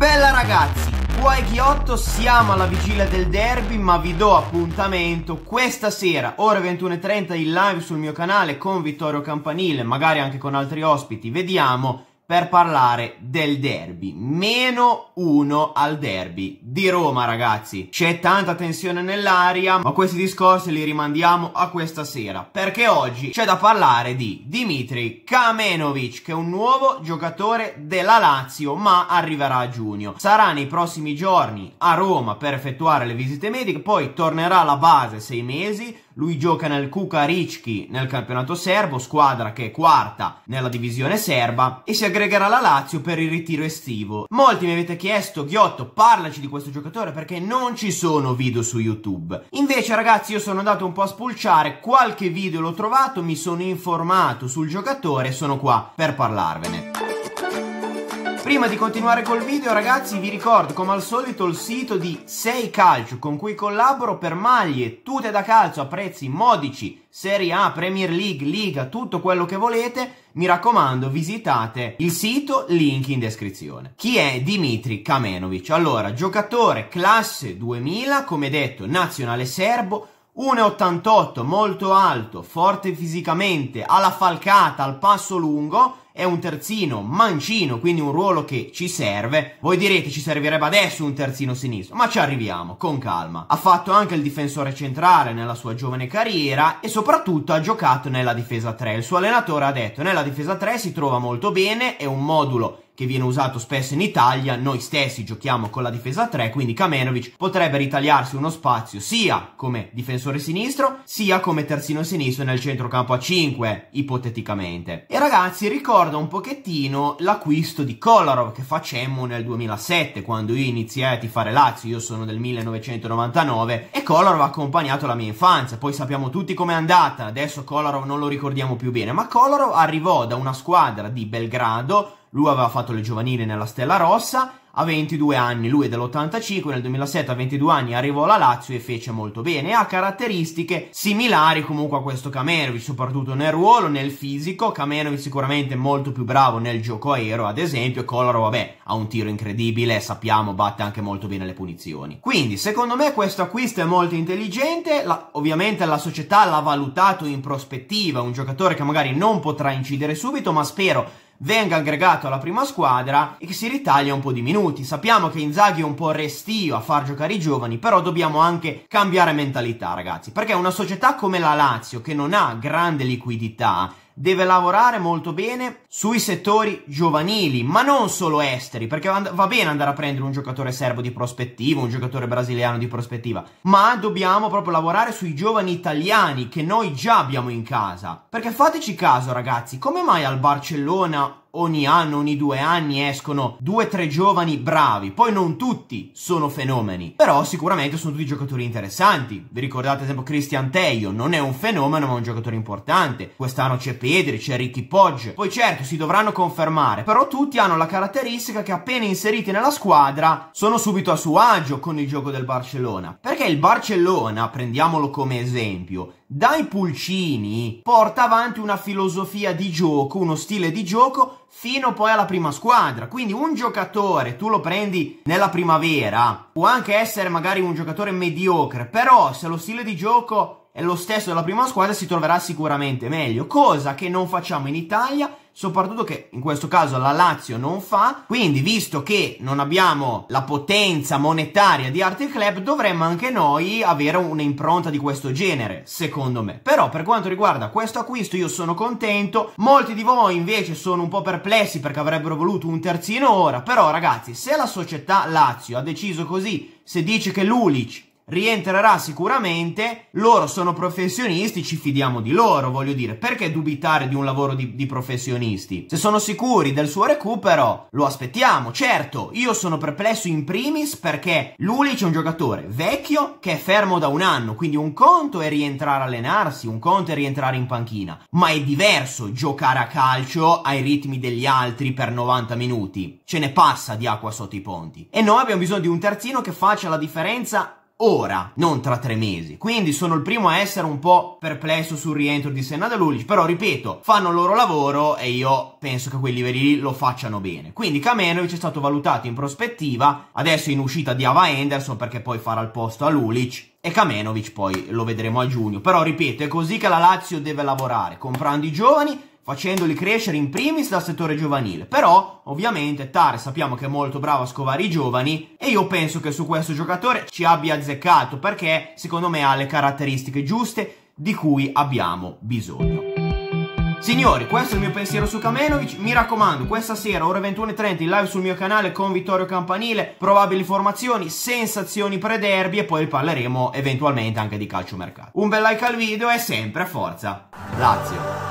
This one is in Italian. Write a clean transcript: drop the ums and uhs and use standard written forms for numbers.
Bella ragazzi, qua è Ghiotto, siamo alla vigilia del derby, ma vi do appuntamento questa sera, ore 21:30 in live sul mio canale con Vittorio Campanile, magari anche con altri ospiti, vediamo, per parlare del derby. -1 al derby di Roma, ragazzi. C'è tanta tensione nell'aria, ma questi discorsi li rimandiamo a questa sera, perché oggi c'è da parlare di Dimitrije Kamenovic, che è un nuovo giocatore della Lazio, ma arriverà a giugno. Sarà nei prossimi giorni a Roma per effettuare le visite mediche, poi tornerà alla base 6 mesi. Lui gioca nel Kukaricki nel campionato serbo, squadra che è quarta nella divisione serba, e si aggregherà alla Lazio per il ritiro estivo. Molti mi avete chiesto: Ghiotto, parlaci di questo giocatore perché non ci sono video su YouTube. Invece ragazzi, io sono andato un po' a spulciare, qualche video l'ho trovato, mi sono informato sul giocatore e sono qua per parlarvene. Prima di continuare col video ragazzi, vi ricordo come al solito il sito di 6Calcio, con cui collaboro per maglie, tute da calcio a prezzi modici, Serie A, Premier League, Liga, tutto quello che volete. Mi raccomando, visitate il sito, link in descrizione. Chi è Dimitrije Kamenovic? Allora, giocatore classe 2000, come detto, nazionale serbo, 1,88, molto alto, forte fisicamente, alla falcata, al passo lungo. È un terzino mancino, quindi un ruolo che ci serve. Voi direte: ci servirebbe adesso un terzino sinistro, ma ci arriviamo con calma. Ha fatto anche il difensore centrale nella sua giovane carriera e soprattutto ha giocato nella difesa 3. Il suo allenatore ha detto: nella difesa 3 si trova molto bene, è un modulo che viene usato spesso in Italia, noi stessi giochiamo con la difesa 3, quindi Kamenovic potrebbe ritagliarsi uno spazio sia come difensore sinistro, sia come terzino sinistro nel centrocampo a 5, ipoteticamente. E ragazzi, ricorda un pochettino l'acquisto di Kolarov che facemmo nel 2007, quando io iniziai a tifare Lazio, io sono del 1999, e Kolarov ha accompagnato la mia infanzia, poi sappiamo tutti com'è andata, adesso Kolarov non lo ricordiamo più bene, ma Kolarov arrivò da una squadra di Belgrado. Lui aveva fatto le giovanili nella Stella Rossa, a 22 anni, lui è dell'85, nel 2007 a 22 anni arrivò alla Lazio e fece molto bene. Ha caratteristiche similari comunque a questo Kamenovic, soprattutto nel ruolo, nel fisico. Kamenovic sicuramente molto più bravo nel gioco aereo, ad esempio. Kolarov, vabbè, ha un tiro incredibile, sappiamo, batte anche molto bene le punizioni. Quindi, secondo me, questo acquisto è molto intelligente. Ovviamente la società l'ha valutato in prospettiva, un giocatore che magari non potrà incidere subito, ma spero venga aggregato alla prima squadra e che si ritaglia un po' di minuti. Sappiamo che Inzaghi è un po' restio a far giocare i giovani, però dobbiamo anche cambiare mentalità ragazzi, perché una società come la Lazio, che non ha grande liquidità, deve lavorare molto bene sui settori giovanili, ma non solo esteri, perché va bene andare a prendere un giocatore serbo di prospettiva, un giocatore brasiliano di prospettiva, ma dobbiamo proprio lavorare sui giovani italiani che noi già abbiamo in casa. Perché fateci caso ragazzi, come mai al Barcellona ogni anno, ogni 2 anni escono 2-3 giovani bravi? Poi non tutti sono fenomeni, però sicuramente sono tutti giocatori interessanti. Vi ricordate ad esempio Cristian Teio? Non è un fenomeno ma è un giocatore importante. Quest'anno c'è Pedri, c'è Ricky Pogge. Poi certo si dovranno confermare, però tutti hanno la caratteristica che appena inseriti nella squadra sono subito a suo agio con il gioco del Barcellona. Perché il Barcellona, prendiamolo come esempio, dai pulcini porta avanti una filosofia di gioco, uno stile di gioco, fino poi alla prima squadra. Quindi un giocatore tu lo prendi nella primavera, può anche essere magari un giocatore mediocre, però se lo stile di gioco è lo stesso della prima squadra si troverà sicuramente meglio, cosa che non facciamo in Italia, soprattutto che in questo caso la Lazio non fa. Quindi visto che non abbiamo la potenza monetaria di altri club, dovremmo anche noi avere un'impronta di questo genere, secondo me. Però per quanto riguarda questo acquisto io sono contento, molti di voi invece sono un po' perplessi perché avrebbero voluto un terzino ora, però ragazzi, se la società Lazio ha deciso così, se dice che Lulic rientrerà sicuramente, loro sono professionisti, ci fidiamo di loro, voglio dire, perché dubitare di un lavoro di professionisti? Se sono sicuri del suo recupero, lo aspettiamo. Certo, io sono perplesso in primis perché Lulic è un giocatore vecchio che è fermo da 1 anno, quindi un conto è rientrare a allenarsi, un conto è rientrare in panchina, ma è diverso giocare a calcio ai ritmi degli altri per 90 minuti, ce ne passa di acqua sotto i ponti, e noi abbiamo bisogno di un terzino che faccia la differenza ora, non tra 3 mesi. Quindi sono il primo a essere un po' perplesso sul rientro di Senad Lulic, però ripeto, fanno il loro lavoro e io penso che quei livelli lì lo facciano bene. Quindi Kamenovic è stato valutato in prospettiva, adesso in uscita di Ava Anderson perché poi farà il posto a Lulic, e Kamenovic poi lo vedremo a giugno. Però ripeto, è così che la Lazio deve lavorare, comprando i giovani, facendoli crescere in primis dal settore giovanile. Però ovviamente Tare sappiamo che è molto bravo a scovare i giovani e io penso che su questo giocatore ci abbia azzeccato, perché secondo me ha le caratteristiche giuste di cui abbiamo bisogno. Signori, questo è il mio pensiero su Kamenovic. Mi raccomando, questa sera ore 21:30 in live sul mio canale con Vittorio Campanile, probabili formazioni, sensazioni pre-derby e poi parleremo eventualmente anche di calciomercato. Un bel like al video e sempre a forza Lazio!